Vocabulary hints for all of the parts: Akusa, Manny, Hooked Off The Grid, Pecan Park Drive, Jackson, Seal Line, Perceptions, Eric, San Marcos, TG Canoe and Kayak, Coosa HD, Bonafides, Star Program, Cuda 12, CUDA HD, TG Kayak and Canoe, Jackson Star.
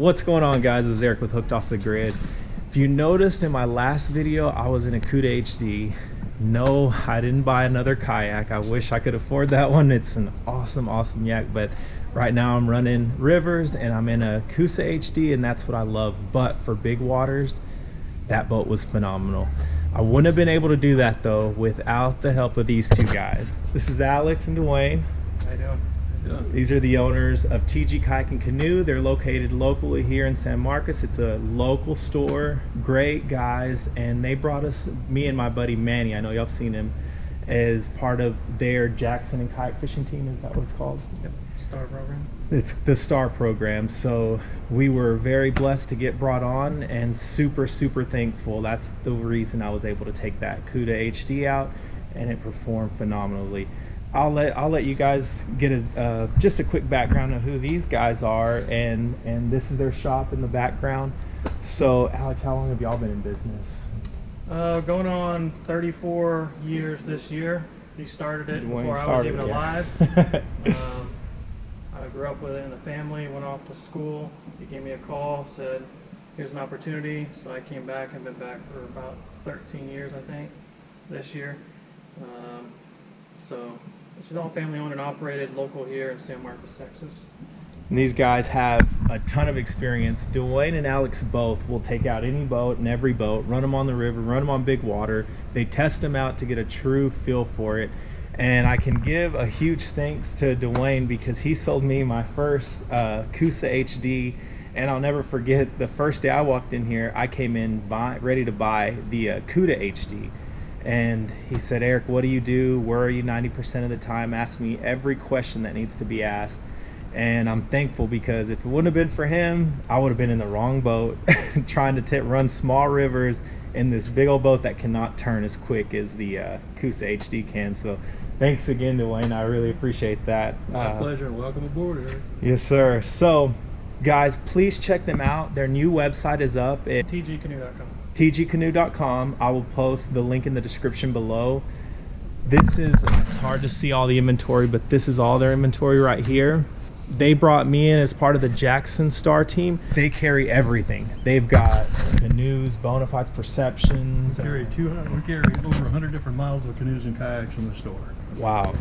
What's going on, guys? This is Eric with Hooked Off The Grid. If you noticed in my last video, I was in a CUDA HD. No, I didn't buy another kayak. I wish I could afford that one. It's an awesome yak, but right now I'm running rivers and I'm in a Coosa HD, and that's what I love. But for big waters, that boat was phenomenal. I wouldn't have been able to do that though without the help of these two guys. This is Alex and Dwayne. How you doing? These are the owners of TG Kayak and Canoe. They're located locally here in San Marcos. It's a local store. Great guys, and they brought us, me and my buddy Manny, I know y'all have seen him, as part of their Jackson and kayak fishing team. Is that what it's called? Yep. Star Program. It's the Star Program. So we were very blessed to get brought on and super thankful. That's the reason I was able to take that CUDA HD out, and it performed phenomenally. I'll let you guys get a just a quick background of who these guys are, and this is their shop in the background. So Alex, how long have y'all been in business? Going on 34 years this year. He started it before I was even alive. I grew up with it in the family. Went off to school. He gave me a call, said here's an opportunity. So I came back and been back for about 13 years, I think, this year. So it's all family-owned and operated, local here in San Marcos, Texas. And these guys have a ton of experience. Dwayne and Alex both will take out any boat and every boat, run them on the river, run them on big water. They test them out to get a true feel for it. And I can give a huge thanks to Dwayne because he sold me my first Coosa HD. And I'll never forget the first day I walked in here, I came in ready to buy the CUDA HD. And he said, Eric, what do you do? Where are you 90% of the time? Ask me every question that needs to be asked. And I'm thankful because if it wouldn't have been for him, I would have been in the wrong boat trying to run small rivers in this big old boat that cannot turn as quick as the Coosa HD can. So thanks again, Dwayne. I really appreciate that. My pleasure, and welcome aboard, Eric. Yes, sir. So guys, please check them out. Their new website is up at tgcanoe.com. tgcanoe.com. I will post the link in the description below. This is, it's hard to see all the inventory, but this is all their inventory right here. They brought me in as part of the Jackson Star team. They carry everything. They've got canoes, Bonafides, Perceptions. We carry over 100 different miles of canoes and kayaks in the store. Wow.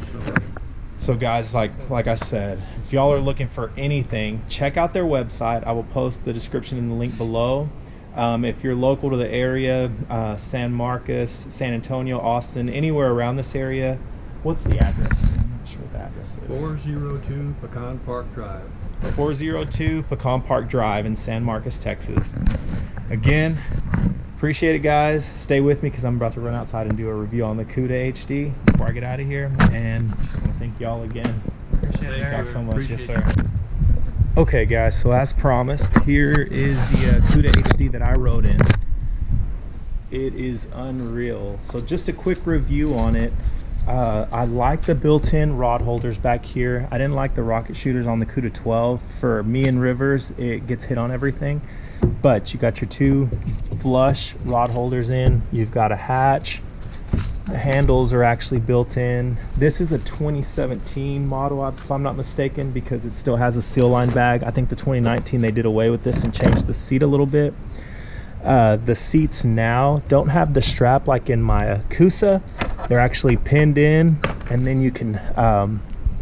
So guys, like I said, if y'all are looking for anything, check out their website. I will post the description in the link below. If you're local to the area, San Marcos, San Antonio, Austin, anywhere around this area, what's the address? I'm not sure what the address is. 402 Pecan Park Drive. 402 Pecan Park Drive in San Marcos, Texas. Again, appreciate it, guys. Stay with me because I'm about to run outside and do a review on the CUDA HD before I get out of here. And just want to thank y'all again. Appreciate it. Thank y'all so much. Appreciate, yes, sir. You. Okay guys, so as promised, here is the CUDA HD that I rode in. It is unreal. So just a quick review on it. I like the built-in rod holders back here. I didn't like the rocket shooters on the Cuda 12. For me and rivers, it gets hit on everything. But you got your two flush rod holders in. You've got a hatch. The handles are actually built in. This is a 2017 model, if I'm not mistaken, because it still has a Seal Line bag. I think the 2019 they did away with this and changed the seat a little bit. The seats now don't have the strap like in my Akusa. They're actually pinned in, and then you can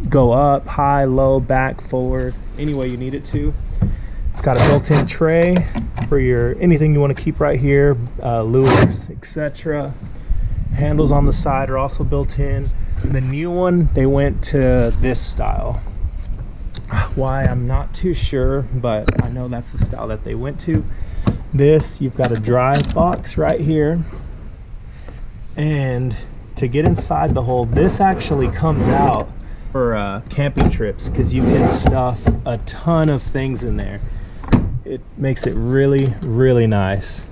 go up, high, low, back, forward, any way you need it to. It's got a built-in tray for your anything you want to keep right here, lures, etc. Handles on the side are also built in. The new one, they went to this style. Why, I'm not too sure, but I know that's the style that they went to. This, you've got a drive box right here. And to get inside the hole, this actually comes out for camping trips because you can stuff a ton of things in there. It makes it really nice.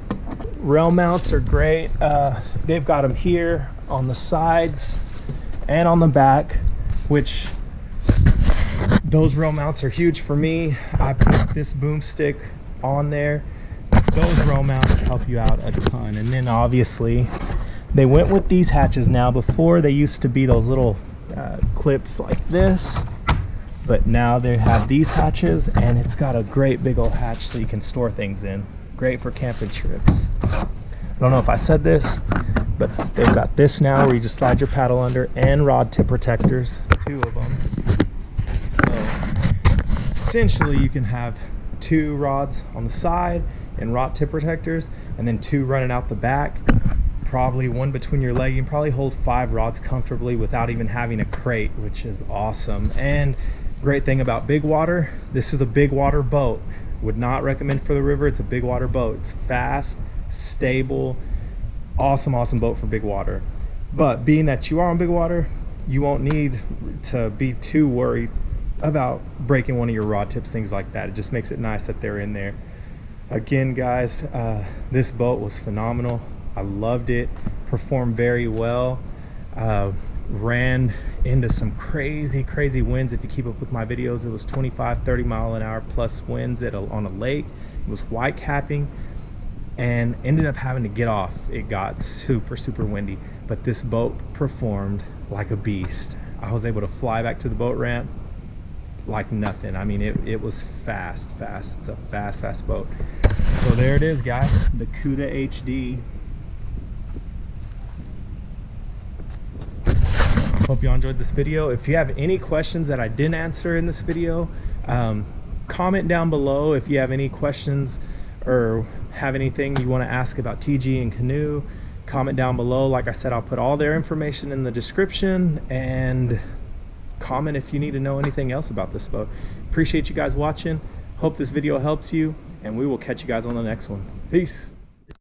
Rail mounts are great. They've got them here on the sides and on the back, which those rail mounts are huge for me. I put this boomstick on there. Those rail mounts help you out a ton. And then obviously they went with these hatches now. Before, they used to be those little clips like this. But now they have these hatches, and it's got a great big old hatch so you can store things in. Great for camping trips. I don't know if I said this, but they've got this now where you just slide your paddle under, and rod tip protectors, two of them. So essentially you can have two rods on the side and rod tip protectors, and then two running out the back. Probably one between your leg. You can probably hold 5 rods comfortably without even having a crate, which is awesome. And great thing about big water, this is a big water boat. Would not recommend for the river. It's a big water boat. It's fast, stable, awesome boat for big water. But being that you are on big water, you won't need to be too worried about breaking one of your rod tips, things like that. It just makes it nice that they're in there. Again, guys, this boat was phenomenal. I loved it, performed very well, ran into some crazy winds. If you keep up with my videos, it was 25-30 mile an hour plus winds on a lake. It was white capping and ended up having to get off. It got super windy, but this boat performed like a beast. I was able to fly back to the boat ramp like nothing. I mean, it was fast. It's a fast boat. So there it is, guys, the CUDA HD. Hope you enjoyed this video. If you have any questions that I didn't answer in this video, comment down below if you have any questions or have anything you want to ask about TG and Canoe. Comment down below. Like I said, I'll put all their information in the description, and comment if you need to know anything else about this boat. Appreciate you guys watching. Hope this video helps you, and we will catch you guys on the next one. Peace.